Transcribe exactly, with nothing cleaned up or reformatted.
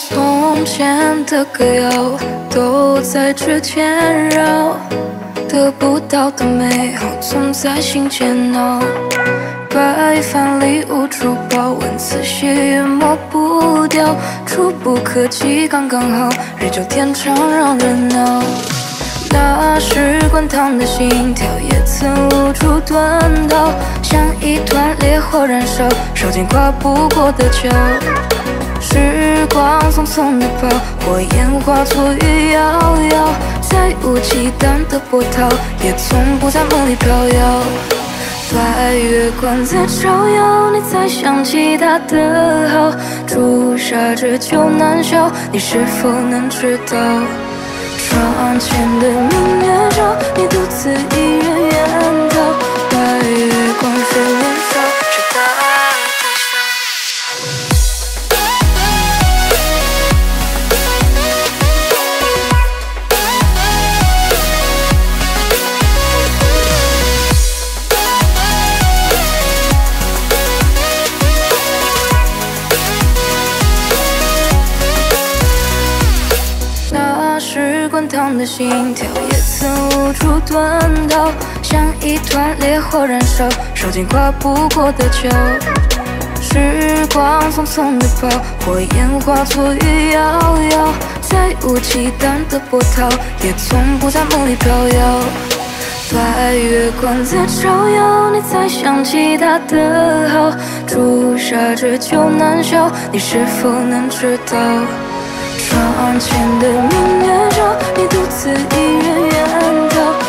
从前的歌谣都在指尖绕，得不到的美好总在心间闹。白饭礼物珠宝，文字写也抹不掉，触不可及刚刚好，日久天长让人恼。那时滚烫的心跳也曾无处遁逃，像一团烈火燃烧，手间跨不过的桥。 时光匆匆地跑，火焰化作雨遥遥，再无忌惮的波涛，也从不在梦里飘摇。白月光在照耀，你才想起他的好，朱砂之酒难消，你是否能知道？窗前的明月照，你独自一人远逃，白月光是年少时的。 滚烫的心跳也曾无处遁逃，像一团烈火燃烧，手间跨不过的桥。时光匆匆地跑，火焰化作雨遥遥，再无忌惮的波涛，也从不在梦里飘摇。白月光在照耀，你才想起他的好，朱砂之酒难消，你是否能知道？ 窗前的明月照，你独自一人远逃。